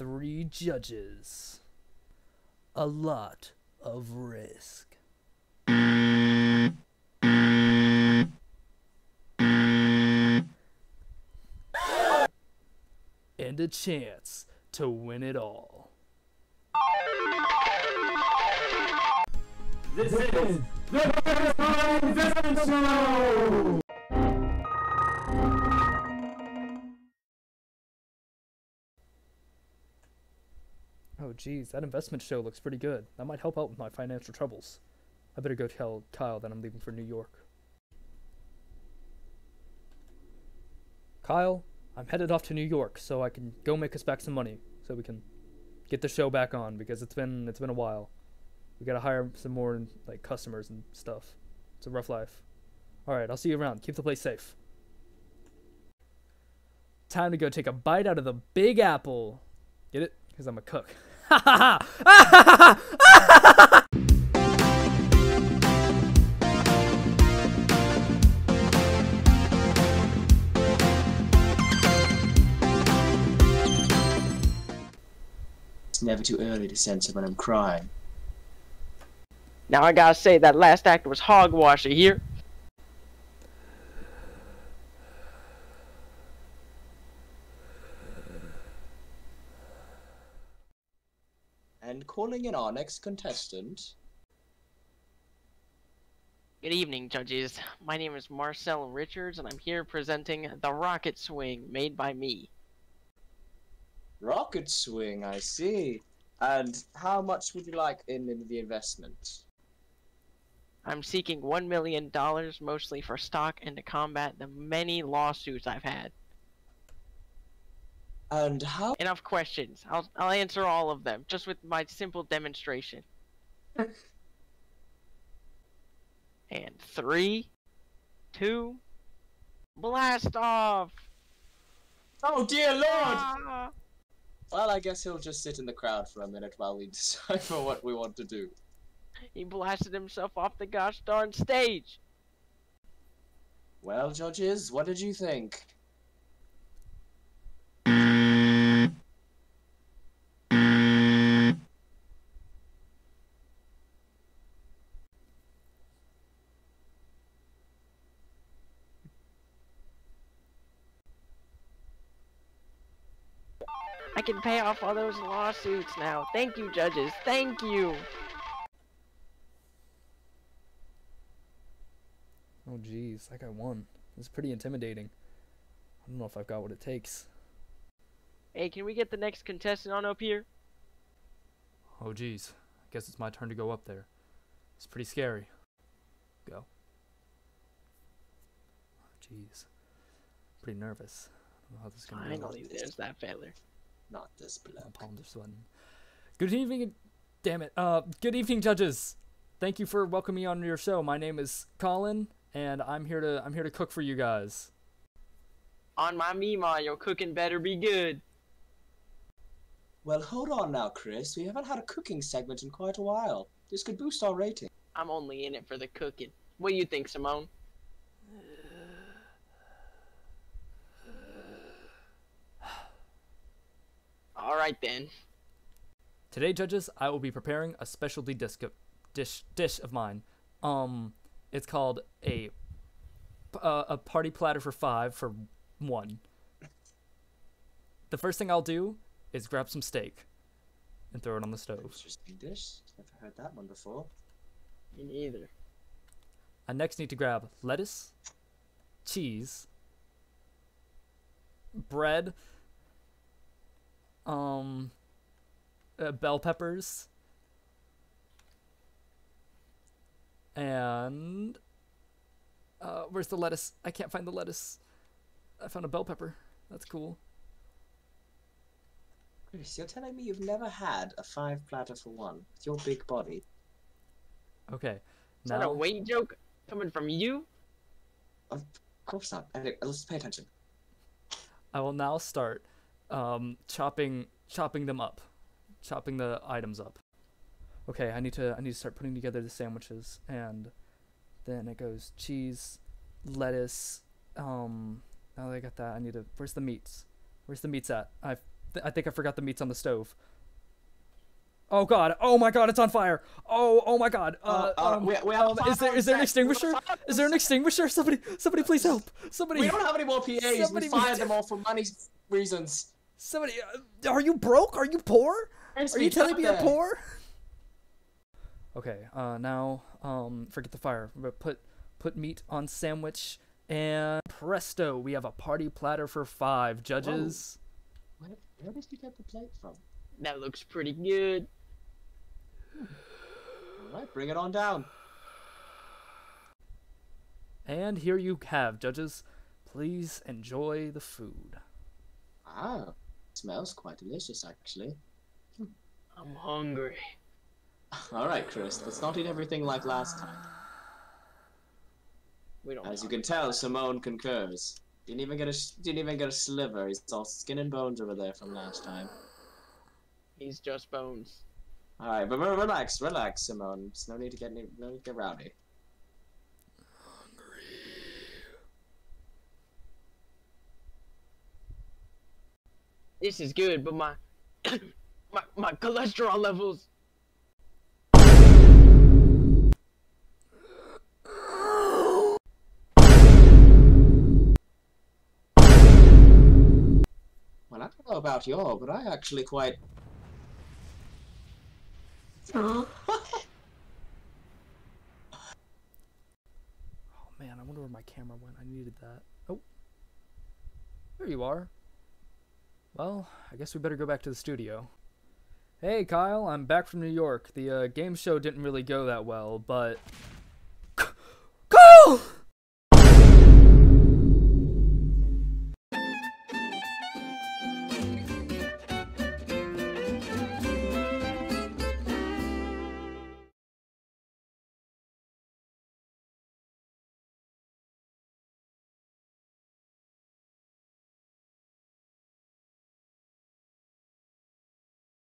3 judges. A lot of risk. And a chance to win it all. This is the Rocket Swing Investment Show! Oh geez, that investment show looks pretty good. That might help out with my financial troubles. I better go tell Kyle that I'm leaving for New York. Kyle? I'm headed off to New York so I can go make us back some money so we can get the show back on, because it's been a while. We gotta hire some more like customers and stuff. It's a rough life. Alright, I'll see you around. Keep the place safe. Time to go take a bite out of the Big Apple. Get it? Because I'm a cook. Ha ha ha! Ha ha! Never too early to censor when I'm crying. Now I gotta say that last act was hogwash, you hear? And calling in our next contestant. Good evening, judges. My name is Marcel Richards, and I'm here presenting the Rocket Swing made by me. Rocket Swing, I see. And how much would you like in the investment? I'm seeking $1 million, mostly for stock and to combat the many lawsuits I've had. And how? Enough questions. I'll answer all of them, just with my simple demonstration. And 3, 2, blast off! Oh dear Lord! Well, I guess he'll just sit in the crowd for a minute while we decipher what we want to do. He blasted himself off the gosh darn stage! Well, judges, what did you think? I can pay off all those lawsuits now. Thank you, judges. Thank you. Oh, geez. That guy won. It's pretty intimidating. I don't know if I've got what it takes. Hey, can we get the next contestant on up here? Oh, geez. I guess it's my turn to go up there. It's pretty scary. Go. Oh, geez. Pretty nervous. I don't know how this is going to go. Finally, there's that feller. Not this blood. Good evening, damn it. Good evening, judges. Thank you for welcoming me on your show. My name is Colin, and I'm here to cook for you guys. On my Meemaw, your cooking better be good. Well, hold on now, Chris. We haven't had a cooking segment in quite a while. This could boost our rating. I'm only in it for the cooking. What do you think, Simone? Alright then. Today, judges, I will be preparing a specialty dish of mine. It's called a party platter for 5 for 1. The first thing I'll do is grab some steak and throw it on the stove. Interesting dish. Never heard that one before. Me neither. I next need to grab lettuce, cheese, bread, bell peppers, and where's the lettuce? I can't find the lettuce. I found a bell pepper. That's cool. Chris, you're telling me you've never had a 5 platter for 1 with your big body? Okay. Now... Is that a weight joke coming from you? Of course not. Anyway, let's pay attention. I will now start chopping them up, chopping the items up. Okay, I need to start putting together the sandwiches, and then it goes cheese, lettuce. Now that I got that, I need to. Where's the meats? Where's the meats at? I I think I forgot the meats on the stove. Oh god! Oh my god! It's on fire! Oh! Oh my god! Is there an extinguisher? Is there an extinguisher? Somebody, please help! Somebody! We don't have any more PAs. Somebody, we fired them all for money reasons. Somebody, are you broke? Are you poor? Are you telling me you're poor? Okay. Now, forget the fire. Put meat on sandwich, and presto, we have a party platter for 5 judges. Whoa. Where did you get the plate from? That looks pretty good. Alright, bring it on down. And here you have, judges. Please enjoy the food. Ah, smells quite delicious, actually. I'm hungry. Alright, Chris, let's not eat everything like last time. We don't. As you can tell, Simone concurs. Didn't even get a sliver. He's all skin and bones over there from last time. He's just bones. All right, but relax, Simone. There's no need to get rowdy. Hungry. This is good, but my my cholesterol levels. Well, I don't know about y'all, but I actually quite. Oh man, I wonder where my camera went. I needed that. Oh, there you are. Well, I guess we better go back to the studio. Hey Kyle, I'm back from New York. The game show didn't really go that well, but Kyle!